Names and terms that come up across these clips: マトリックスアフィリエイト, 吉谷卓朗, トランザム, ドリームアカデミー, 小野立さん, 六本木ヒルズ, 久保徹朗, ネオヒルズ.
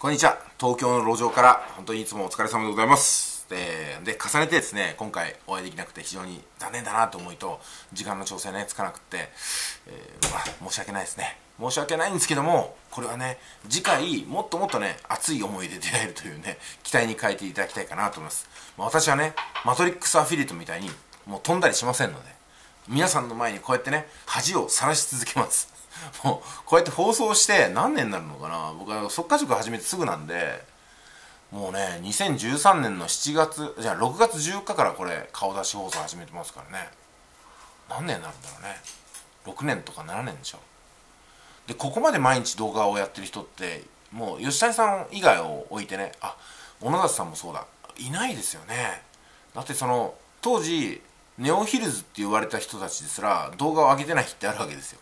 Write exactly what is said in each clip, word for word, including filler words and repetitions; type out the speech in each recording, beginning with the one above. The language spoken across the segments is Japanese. こんにちは。東京の路上から本当にいつもお疲れ様でございます。で、で重ねてですね、今回お会いできなくて非常に残念だなと思いと、時間の調整ね、つかなくって、えーまあ、申し訳ないですね。申し訳ないんですけども、これはね、次回もっともっとね、熱い思いで出会えるというね、期待に変えていただきたいかなと思います。まあ、私はね、マトリックスアフィリエイトみたいにもう飛んだりしませんので、皆さんの前にこうやってね、恥をさらし続けます。もうこうやって放送して何年になるのかな、僕は速稼塾始めてすぐなんで、もうねにせんじゅうさんねんのしちがつじゃあろくがつじゅうよっかからこれ顔出し放送始めてますからね、何年になるんだろうね、ろくねんとかななねんでしょ。でここまで毎日動画をやってる人ってもう吉谷さん以外を置いてね、あ小野立さんもそうだ、いないですよね。だってその当時ネオヒルズって言われた人たちですら動画を上げてない日ってあるわけですよ。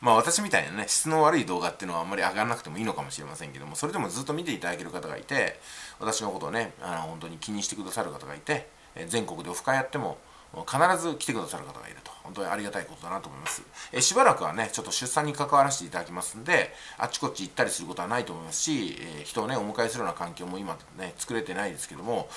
まあ私みたいなね質の悪い動画っていうのはあんまり上がらなくてもいいのかもしれませんけども、それでもずっと見ていただける方がいて、私のことをねあの本当に気にしてくださる方がいて、全国でオフ会やっても必ず来てくださる方がいると、本当にありがたいことだなと思います。えしばらくはねちょっと出産に関わらせていただきますんで、あっちこっち行ったりすることはないと思いますし、え人をねお迎えするような環境も今ね作れてないですけども、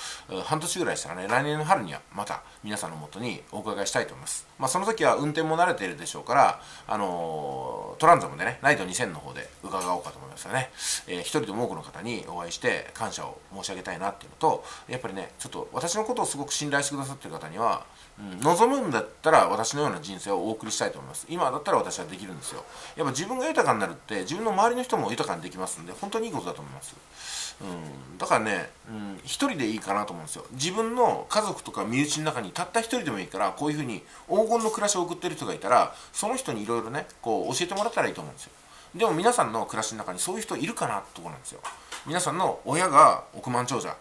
半年ぐらいしたらね来年の春にはまた皆さんのもとにお伺いしたいと思います。まあその時は運転も慣れているでしょうから、あのー、トランザムでねナイトにせんの方で伺おうかと思いますよね。えー、一人でも多くの方にお会いして感謝を申し上げたいなっていうのと、やっぱりねちょっと私のことをすごく信頼してくださってる方には、うん、望むんだったら私のような人生をお送りしたいと思います。今だったら私はできるんですよ。やっぱ自分が豊かになるって自分の周りの人も豊かにできますんで、本当にいいことだと思います。うん、だからね、うん、一人でいいかなと思うんですよ。自分の家族とか身内の中にたった一人でもいいから、こういうふうに黄金の暮らしを送ってる人がいたら、その人にいろいろねこう教えてもらったらいいと思うんですよ。でも皆さんの暮らしの中にそういう人いるかなってところなんですよ。皆さんの親が億万長者、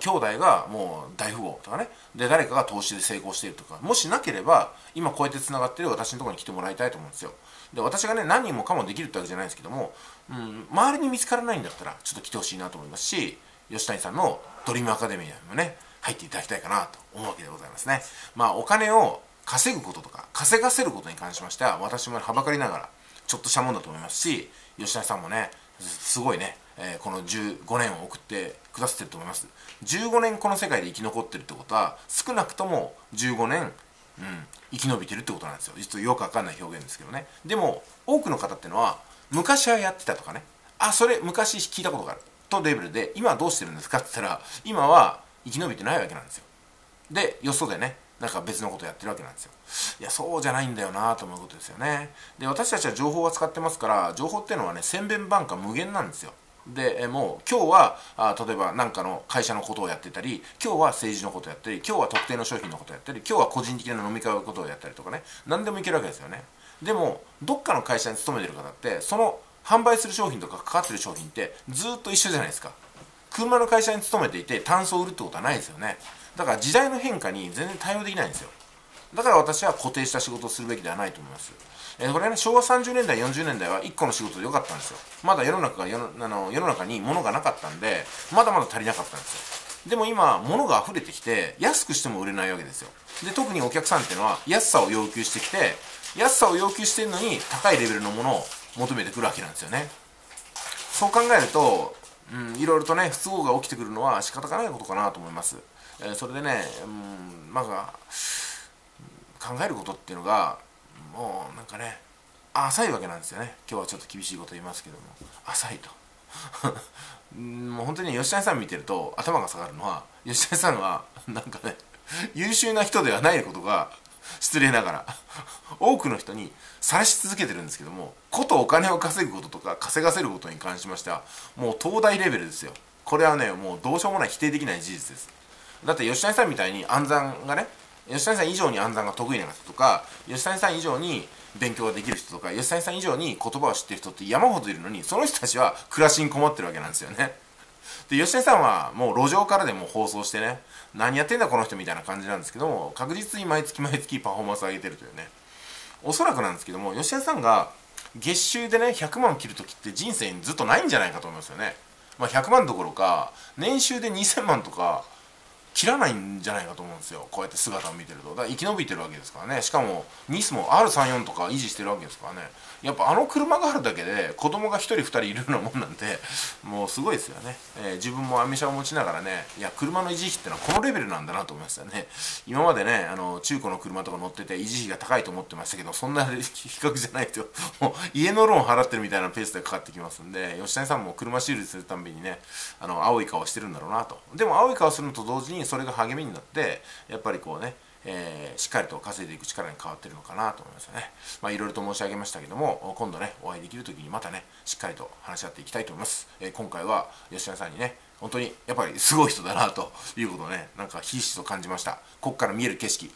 兄弟がもう大富豪とかね、で誰かが投資で成功しているとか、もしなければ今こうやってつながってる私のところに来てもらいたいと思うんですよ。で私がね何人もかもできるってわけじゃないんですけども、うん、周りに見つからないんだったらちょっと来てほしいなと思いますし、吉谷さんのドリームアカデミーにもね入っていただきたいかなと思うわけでございますね。まあお金を稼ぐこととか稼がせることに関しましては、私もはばかりながらちょっとしたもんだと思いますし、吉谷さんもねすごいね、えー、このじゅうごねんを送ってくださってると思います。じゅうごねんこの世界で生き残ってるってことは、少なくともじゅうごねん、うん、生き延びてるってことなんですよ。ちょっとよくわかんない表現ですけどね。でも多くの方ってのは昔はやってたとかね、あそれ昔聞いたことがあるとレベルで、今どうしてるんですかって言ったら今は生き延びてないわけなんですよ。でよそでねなんか別のことやってるわけなんですよ。いやそうじゃないんだよなと思うことですよね。で私たちは情報は使ってますから、情報っていうのはね千変万化無限なんですよ。でもう今日はあ例えば何かの会社のことをやってたり、今日は政治のことをやったり、今日は特定の商品のことをやったり、今日は個人的な飲み会のことをやったりとかね、何でもいけるわけですよね。でもどっかの会社に勤めてる方って、その販売する商品とかかかってる商品ってずっと一緒じゃないですか。車の会社に勤めていて単素を売るってことはないですよね。だから時代の変化に全然対応できないんですよ。だから私は固定した仕事をするべきではないと思います。えー、これね、昭和さんじゅうねんだい、よんじゅうねんだいはいっこの仕事で良かったんですよ。まだ世の中が世の、あの、世の中に物がなかったんで、まだまだ足りなかったんですよ。でも今、物が溢れてきて、安くしても売れないわけですよ。で、特にお客さんっていうのは安さを要求してきて、安さを要求してるのに高いレベルのものを求めてくるわけなんですよね。そう考えると、うん、いろいろとね、不都合が起きてくるのは仕方がないことかなと思います。えー、それでね、うん、まあ、考えることっていうのが、もうなんかね、浅いわけなんですよね。今日はちょっと厳しいこと言いますけども、浅いと。もう本当に吉谷さん見てると頭が下がるのは、吉谷さんはなんかね、優秀な人ではないことが、失礼ながら、多くの人に晒し続けてるんですけども、ことお金を稼ぐこととか、稼がせることに関しましては、もう東大レベルですよ。これはね、もうどうしようもない否定できない事実です。だって吉谷さんみたいに暗算がね、吉谷さん以上に暗算が得意な人とか、吉谷さん以上に勉強ができる人とか、吉谷さん以上に言葉を知ってる人って山ほどいるのに、その人たちは暮らしに困ってるわけなんですよね。で吉谷さんはもう路上からでも放送してね、何やってんだこの人みたいな感じなんですけども、確実に毎月毎月パフォーマンス上げてるというね。おそらくなんですけども、吉谷さんが月収でねひゃくまんを切るときって人生にずっとないんじゃないかと思いますよね。まあ、ひゃくまんどころか年収でにせんまんとか切らないんじゃないかと思うんですよ、こうやって姿を見てると。だから生き延びてるわけですからね。しかもニスも アールさんじゅうよん とか維持してるわけですからね。やっぱあの車があるだけで子供がひとりふたりいるようなもんなんで、もうすごいですよね、えー、自分もアメ車を持ちながらね、いや車の維持費ってのはこのレベルなんだなと思いましたね。今までね、あの中古の車とか乗ってて維持費が高いと思ってましたけど、そんな比較じゃないともう家のローン払ってるみたいなペースでかかってきますんで、吉谷さんも車修理するたんびにね、あの青い顔してるんだろうなと。でも青い顔するのと同時にそれが励みになって、やっぱりこうね、えー、しっかりと稼いでいく力に変わってるのかなと思いますよね。まあいろいろと申し上げましたけども、今度ねお会いできる時にまたねしっかりと話し合っていきたいと思います、えー、今回は吉谷さんにね本当にやっぱりすごい人だなということをね、なんかひしひしと感じました。ここから見える景色、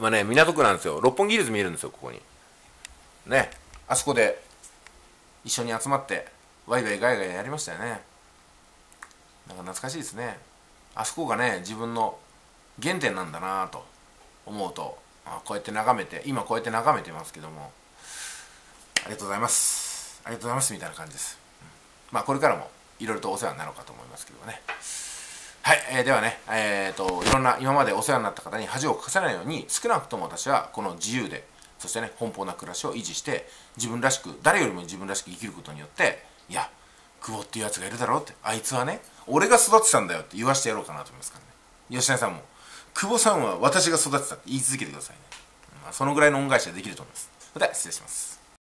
まあね、港区なんですよ。六本木ヒルズ見えるんですよ、ここにね。あそこで一緒に集まってワイガイガイガイやりましたよね。なんか懐かしいですね。あそこがね自分の原点なんだなぁと思うと、あ、こうやって眺めて、今こうやって眺めてますけども、ありがとうございますありがとうございますみたいな感じです、うん、まあこれからもいろいろとお世話になろうかと思いますけどね。はい、えー、ではね、えー、といろんな今までお世話になった方に恥をかかせないように、少なくとも私はこの自由で、そしてね奔放な暮らしを維持して、自分らしく、誰よりも自分らしく生きることによって、いや久保っていうやつがいるだろうって、あいつはね俺が育てたんだよって言わしてやろうかなと思いますからね。吉谷さんも久保さんは私が育てたって言い続けてくださいね、まあ、そのぐらいの恩返しができると思います。それでは失礼します。